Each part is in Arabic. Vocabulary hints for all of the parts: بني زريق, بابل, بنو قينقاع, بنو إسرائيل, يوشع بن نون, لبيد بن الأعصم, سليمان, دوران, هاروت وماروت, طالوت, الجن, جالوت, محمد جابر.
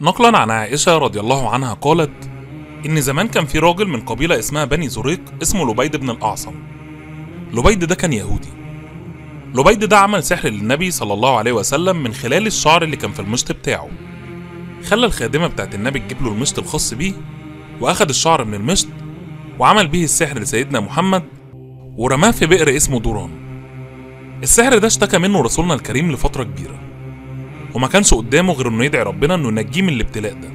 نقلا عن عائشة رضي الله عنها قالت إن زمان كان في راجل من قبيلة اسمها بني زريق اسمه لبيد بن الأعصم. لبيد ده كان يهودي. لبيد ده عمل سحر للنبي صلى الله عليه وسلم من خلال الشعر اللي كان في المشط بتاعه. خلى الخادمة بتاعت النبي تجيب له المشط الخاص بيه، وأخد الشعر من المشط وعمل به السحر لسيدنا محمد ورماه في بئر اسمه دوران. السحر ده اشتكى منه رسولنا الكريم لفترة كبيرة، وما كانش قدامه غير انه يدعي ربنا انه ينجيه من الابتلاء ده،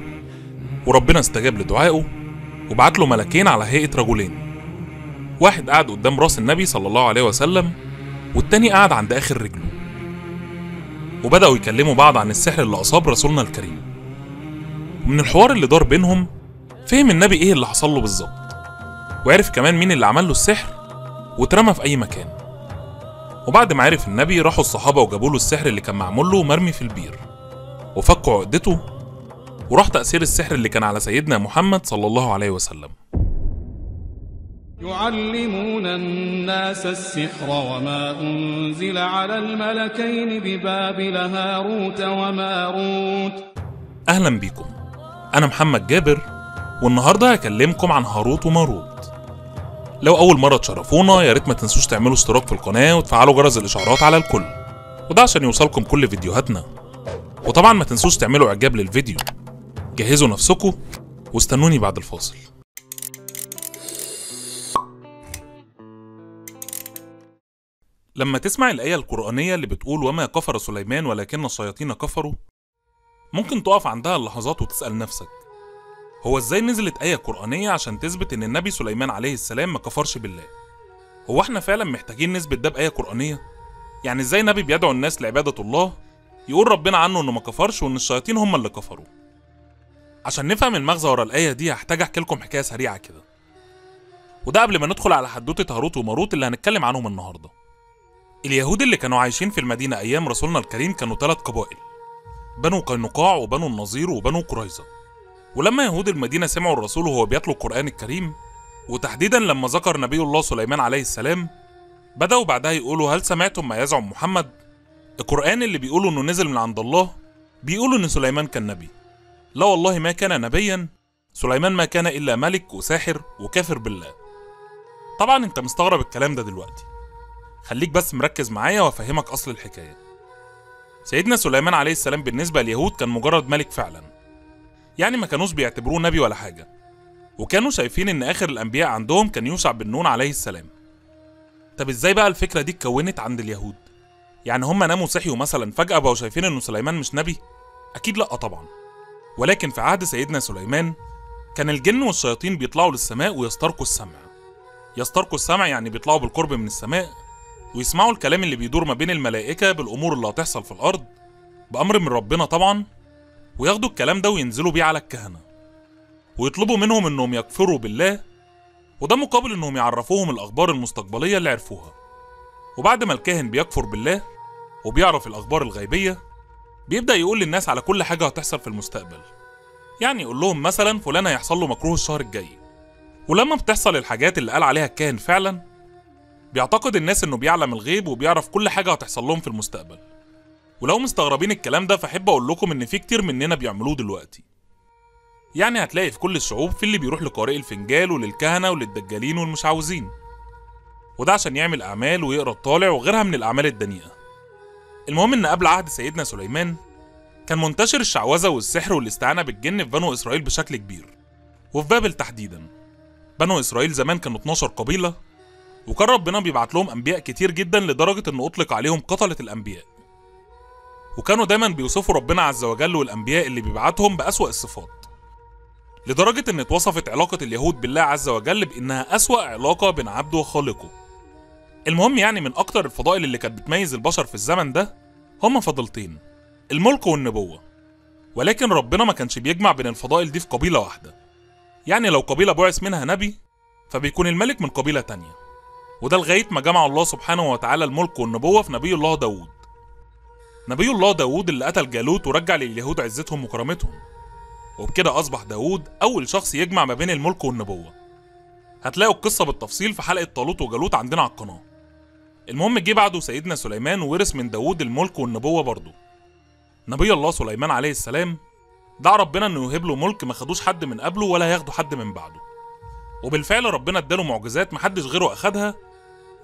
وربنا استجاب لدعائه وبعت له ملكين على هيئة رجلين، واحد قعد قدام راس النبي صلى الله عليه وسلم والتاني قعد عند آخر رجله، وبدأوا يكلموا بعض عن السحر اللي أصاب رسولنا الكريم. ومن الحوار اللي دار بينهم فهم النبي ايه اللي حصل له بالظبط، وعرف كمان مين اللي عمل له السحر واترمى في أي مكان. وبعد ما عرف النبي راحوا الصحابة وجابوا له السحر اللي كان معمول له مرمي في البير، وفكوا عقدته، وراح تأثير السحر اللي كان على سيدنا محمد صلى الله عليه وسلم. يعلمون الناس السحر وما أنزل على الملكين ببابل هاروت وماروت. أهلا بيكم، أنا محمد جابر، والنهاردة هكلمكم عن هاروت وماروت. لو أول مرة تشرفونا يا ريت ما تنسوش تعملوا اشتراك في القناة وتفعلوا جرس الإشعارات على الكل، وده عشان يوصلكم كل فيديوهاتنا. وطبعا ما تنسوش تعملوا إعجاب للفيديو. جهزوا نفسكم واستنوني بعد الفاصل. لما تسمع الآية القرآنية اللي بتقول وما كفر سليمان ولكن الشياطين كفروا، ممكن تقف عندها اللحظات وتسأل نفسك هو ازاي نزلت آية قرآنية عشان تثبت ان النبي سليمان عليه السلام ما كفرش بالله؟ هو احنا فعلا محتاجين نثبت ده بآية قرآنية؟ يعني ازاي نبي بيدعو الناس لعبادة الله يقول ربنا عنه انه ما كفرش وان الشياطين هم اللي كفروا؟ عشان نفهم المغزى ورا الآية دي هحتاج احكي لكم حكاية سريعة كده، وده قبل ما ندخل على حدوتة هاروت وماروت اللي هنتكلم عنهم النهارده. اليهود اللي كانوا عايشين في المدينة ايام رسولنا الكريم كانوا 3 قبائل، بنو قينقاع وبنو النظير وبنو قريظة. ولما يهود المدينة سمعوا الرسول وهو بيتلو القرآن الكريم، وتحديدا لما ذكر نبي الله سليمان عليه السلام، بدأوا بعدها يقولوا هل سمعتم ما يزعم محمد؟ القرآن اللي بيقولوا انه نزل من عند الله بيقولوا ان سليمان كان نبي. لا والله ما كان نبيا، سليمان ما كان الا ملك وساحر وكافر بالله. طبعا انت مستغرب الكلام ده دلوقتي، خليك بس مركز معايا وافهمك اصل الحكاية. سيدنا سليمان عليه السلام بالنسبة لليهود كان مجرد ملك فعلا، يعني ما كانوش بيعتبروه نبي ولا حاجة، وكانوا شايفين ان اخر الانبياء عندهم كان يوشع بن نون عليه السلام. طب ازاي بقى الفكرة دي اتكونت عند اليهود؟ يعني هم ناموا صحيوا مثلا فجأة بقوا شايفين انه سليمان مش نبي؟ اكيد لأ طبعا. ولكن في عهد سيدنا سليمان كان الجن والشياطين بيطلعوا للسماء ويسترقوا السمع. يسترقوا السمع يعني بيطلعوا بالقرب من السماء ويسمعوا الكلام اللي بيدور ما بين الملائكة بالأمور اللي هتحصل في الأرض بأمر من ربنا طبعا، وياخدوا الكلام ده وينزلوا بيه على الكهنة ويطلبوا منهم انهم يكفروا بالله، وده مقابل انهم يعرفوهم الأخبار المستقبلية اللي عرفوها. وبعد ما الكاهن بيكفر بالله وبيعرف الأخبار الغيبية بيبدأ يقول للناس على كل حاجة هتحصل في المستقبل، يعني يقول لهم مثلا فلان هيحصل له مكروه الشهر الجاي. ولما بتحصل الحاجات اللي قال عليها الكاهن فعلا بيعتقد الناس انه بيعلم الغيب وبيعرف كل حاجة هتحصل لهم في المستقبل. ولو مستغربين الكلام ده فحب اقول لكم ان في كتير مننا بيعملوه دلوقتي، يعني هتلاقي في كل الشعوب في اللي بيروح لقارئ الفنجال وللكهنة وللدجالين والمشعوذين، وده عشان يعمل اعمال ويقرا الطالع وغيرها من الاعمال الدنيئة. المهم ان قبل عهد سيدنا سليمان كان منتشر الشعوذة والسحر والاستعانة بالجن في بنو اسرائيل بشكل كبير، وفي بابل تحديدا. بنو اسرائيل زمان كانوا 12 قبيلة، وكان ربنا بيبعت لهم انبياء كتير جدا لدرجه انه اطلق عليهم قتله الانبياء، وكانوا دايما بيوصفوا ربنا عز وجل والانبياء اللي بيبعتهم باسوا الصفات، لدرجه ان اتوصفت علاقه اليهود بالله عز وجل بانها اسوا علاقه بين عبده وخالقه. المهم يعني من اكتر الفضائل اللي كانت بتميز البشر في الزمن ده هما فضيلتين، الملك والنبوه. ولكن ربنا ما كانش بيجمع بين الفضائل دي في قبيله واحده، يعني لو قبيله بعث منها نبي فبيكون الملك من قبيله تانيه، وده لغاية ما جمع الله سبحانه وتعالى الملك والنبوة في نبي الله داود. نبي الله داود اللي قتل جالوت ورجع لليهود عزتهم وكرامتهم، وبكده أصبح داود أول شخص يجمع ما بين الملك والنبوة. هتلاقوا القصة بالتفصيل في حلقة طالوت وجالوت عندنا على القناة. المهم جه بعده سيدنا سليمان وورث من داود الملك والنبوة برضه. نبي الله سليمان عليه السلام دعا ربنا انه يهب له ملك ما خدوش حد من قبله ولا هياخده حد من بعده، وبالفعل ربنا اداله معجزات محدش غيره اخدها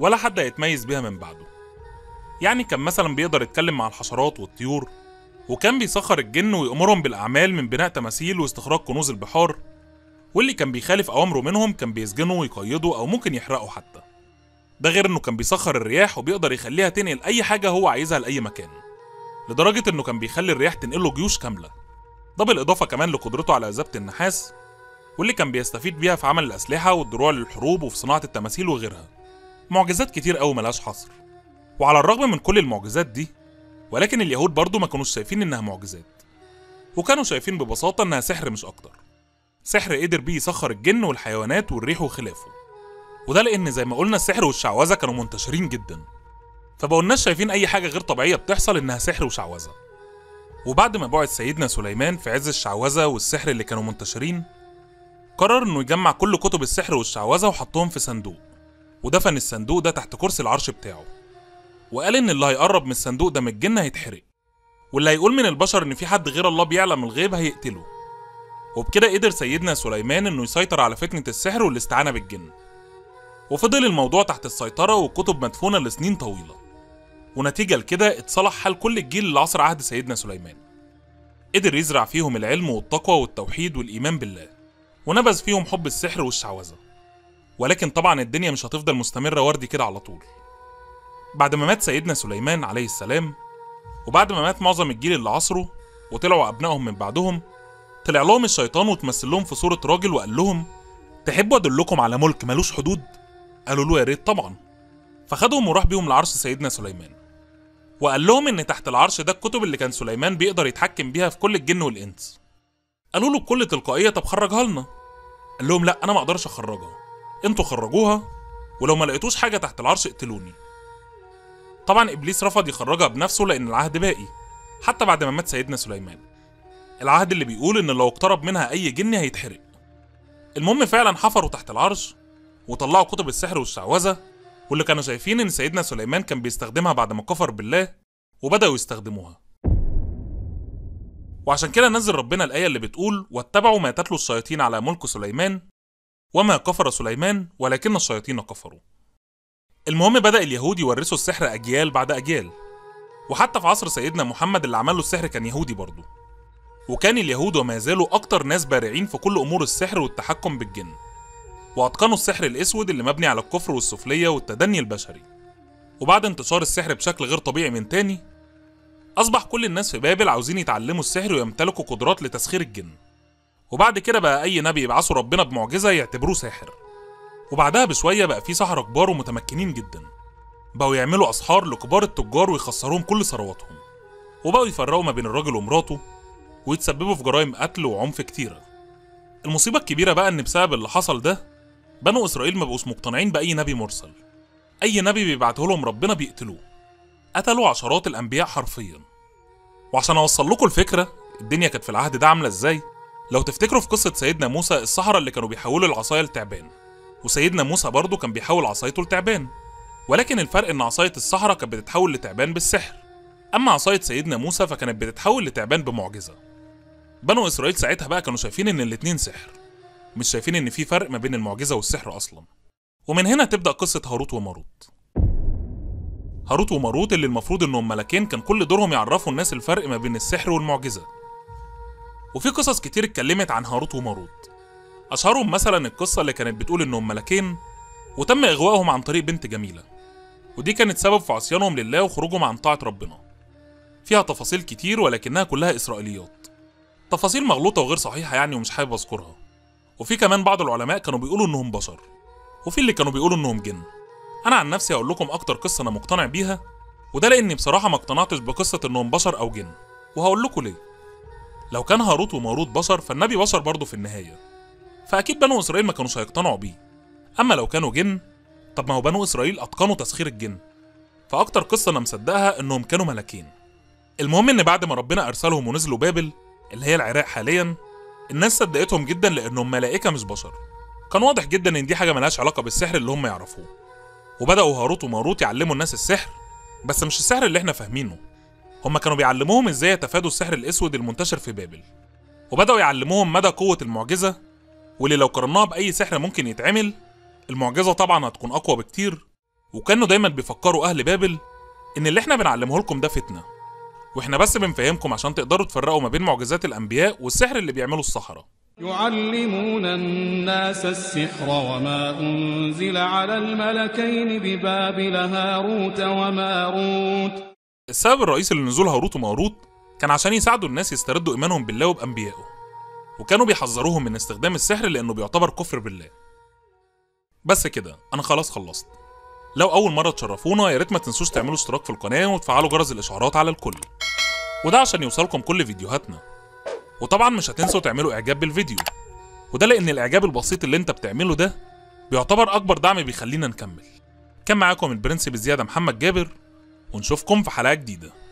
ولا حد هيتميز بيها من بعده. يعني كان مثلا بيقدر يتكلم مع الحشرات والطيور، وكان بيسخر الجن ويأمرهم بالأعمال من بناء تماثيل واستخراج كنوز البحار، واللي كان بيخالف أوامره منهم كان بيسجنه ويقيده أو ممكن يحرقه حتى. ده غير إنه كان بيسخر الرياح وبيقدر يخليها تنقل أي حاجة هو عايزها لأي مكان، لدرجة إنه كان بيخلي الرياح تنقله جيوش كاملة. ده بالإضافة كمان لقدرته على ذبت النحاس، واللي كان بيستفيد بيها في عمل الأسلحة والدروع للحروب وفي صناعة التماثيل وغيرها. معجزات كتير أوي ملهاش حصر. وعلى الرغم من كل المعجزات دي، ولكن اليهود برضو ما كانوش شايفين إنها معجزات، وكانوا شايفين ببساطة إنها سحر مش أكتر. سحر قدر بيه يسخر الجن والحيوانات والريح وخلافه، وده لأن زي ما قلنا السحر والشعوذة كانوا منتشرين جدا، فبقولناش شايفين أي حاجة غير طبيعية بتحصل إنها سحر وشعوذة. وبعد ما بعت سيدنا سليمان في عز الشعوذة والسحر اللي كانوا منتشرين، قرر إنه يجمع كل كتب السحر والشعوذة وحطهم في صندوق، ودفن الصندوق ده تحت كرسي العرش بتاعه، وقال إن اللي هيقرب من الصندوق ده من الجن هيتحرق، واللي هيقول من البشر إن في حد غير الله بيعلم الغيب هيقتله. وبكده قدر سيدنا سليمان إنه يسيطر على فتنة السحر والاستعانة بالجن، وفضل الموضوع تحت السيطرة والكتب مدفونة لسنين طويلة، ونتيجة لكده اتصلح حال كل الجيل اللي عصر عهد سيدنا سليمان. قدر يزرع فيهم العلم والتقوى والتوحيد والإيمان بالله، ونبذ فيهم حب السحر والشعوذة. ولكن طبعا الدنيا مش هتفضل مستمرة وردي كده على طول. بعد ما مات سيدنا سليمان عليه السلام، وبعد ما مات معظم الجيل اللي عصره وطلعوا أبنائهم من بعدهم، طلع لهم الشيطان وتمثل لهم في صورة راجل وقال لهم: تحبوا أدلكم على ملك ملوش حدود؟ قالوا له: يا ريت طبعا. فخدهم وراح بيهم لعرش سيدنا سليمان، وقال لهم إن تحت العرش ده الكتب اللي كان سليمان بيقدر يتحكم بيها في كل الجن والإنس. قالوا له بكل تلقائية: طب خرجها لنا. قال لهم: لا، أنا ما أقدرش أخرجها، أنتوا خرجوها، ولو ما لقيتوش حاجة تحت العرش اقتلوني. طبعا إبليس رفض يخرجها بنفسه لأن العهد باقي حتى بعد ما مات سيدنا سليمان، العهد اللي بيقول إن لو اقترب منها أي جن هيتحرق. المهم فعلا حفروا تحت العرش وطلعوا كتب السحر والشعوذة، واللي كانوا شايفين إن سيدنا سليمان كان بيستخدمها بعد ما كفر بالله، وبدأوا يستخدموها. وعشان كده نزل ربنا الآية اللي بتقول: واتبعوا ما تتلو الشياطين على ملك سليمان وما كفر سليمان ولكن الشياطين كفروا. المهم بدأ اليهود يورثوا السحر أجيال بعد أجيال، وحتى في عصر سيدنا محمد اللي عمل له السحر كان يهودي برضه، وكان اليهود وما زالوا أكتر ناس بارعين في كل أمور السحر والتحكم بالجن، وأتقنوا السحر الأسود اللي مبني على الكفر والسفلية والتدني البشري. وبعد انتشار السحر بشكل غير طبيعي من تاني، أصبح كل الناس في بابل عاوزين يتعلموا السحر ويمتلكوا قدرات لتسخير الجن، وبعد كده بقى أي نبي يبعثه ربنا بمعجزة يعتبروه ساحر. وبعدها بشوية بقى في سحرة كبار ومتمكنين جدا، بقوا يعملوا أسحار لكبار التجار ويخسروهم كل ثرواتهم، وبقوا يفرقوا ما بين الراجل ومراته، ويتسببوا في جرائم قتل وعنف كتيرة. المصيبة الكبيرة بقى إن بسبب اللي حصل ده بنو إسرائيل ما بقوش مقتنعين بأي نبي مرسل، أي نبي بيبعته لهم ربنا بيقتلوه، قتلوا عشرات الأنبياء حرفيا. وعشان أوصل لكم الفكرة الدنيا كانت في العهد ده عاملة إزاي، لو تفتكروا في قصة سيدنا موسى السحرة اللي كانوا بيحولوا العصاية لتعبان، وسيدنا موسى برضه كان بيحول عصايته لتعبان، ولكن الفرق إن عصاية السحرة كانت بتتحول لتعبان بالسحر، أما عصاية سيدنا موسى فكانت بتتحول لتعبان بمعجزة. بنو إسرائيل ساعتها بقى كانوا شايفين إن الاتنين سحر، مش شايفين إن في فرق ما بين المعجزة والسحر أصلا. ومن هنا تبدأ قصة هاروت وماروت. هاروت وماروت اللي المفروض إنهم ملكين كان كل دورهم يعرفوا الناس الفرق ما بين السحر والمعجزة. وفي قصص كتير اتكلمت عن هاروت وماروت، أشهرهم مثلا القصة اللي كانت بتقول إنهم ملكين وتم إغوائهم عن طريق بنت جميلة، ودي كانت سبب في عصيانهم لله وخروجهم عن طاعة ربنا. فيها تفاصيل كتير ولكنها كلها إسرائيليات، تفاصيل مغلوطة وغير صحيحة يعني، ومش حابب أذكرها. وفي كمان بعض العلماء كانوا بيقولوا إنهم بشر، وفي اللي كانوا بيقولوا إنهم جن. أنا عن نفسي هقول لكم أكتر قصة أنا مقتنع بيها، وده لأني بصراحة ما اقتنعتش بقصة إنهم بشر أو جن، وهقول لكم ليه. لو كان هاروت وماروت بشر فالنبي بشر برضه في النهاية، فأكيد بنو إسرائيل ما كانوش هيقتنعوا بيه. أما لو كانوا جن، طب ما هو بنو إسرائيل أتقنوا تسخير الجن، فأكتر قصة أنا مصدقها إنهم كانوا ملكين. المهم إن بعد ما ربنا أرسلهم ونزلوا بابل اللي هي العراق حاليا، الناس صدقتهم جدا لأنهم ملائكة مش بشر، كان واضح جدا إن دي حاجة ملهاش علاقة بالسحر اللي هم يعرفوه. وبدأوا هاروت وماروت يعلموا الناس السحر، بس مش السحر اللي إحنا فاهمينه، هم كانوا بيعلموهم إزاي يتفادوا السحر الأسود المنتشر في بابل، وبدأوا يعلموهم مدى قوة المعجزة، واللي لو قرناها بأي سحر ممكن يتعمل المعجزة طبعا هتكون أقوى بكتير. وكانوا دايما بيفكروا أهل بابل إن اللي احنا بنعلمه لكم ده فتنة، واحنا بس بنفهمكم عشان تقدروا تفرقوا ما بين معجزات الأنبياء والسحر اللي بيعملوا السحرة. يعلمون الناس السحر وما أنزل على الملكين ببابل هاروت وماروت. السبب الرئيسي لنزول هاروت وماروت كان عشان يساعدوا الناس يستردوا إيمانهم بالله وبأنبيائه، وكانوا بيحذروهم من استخدام السحر لأنه بيعتبر كفر بالله. بس كده أنا خلاص خلصت. لو أول مرة تشرفونا يا ريت ما تنسوش تعملوا اشتراك في القناة وتفعلوا جرس الإشعارات على الكل، وده عشان يوصلكم كل فيديوهاتنا. وطبعا مش هتنسوا تعملوا إعجاب بالفيديو، وده لأن الإعجاب البسيط اللي أنت بتعمله ده بيعتبر أكبر دعم بيخلينا نكمل. كان معاكم البرنس بزيادة محمد جابر، ونشوفكم في حلقة جديدة.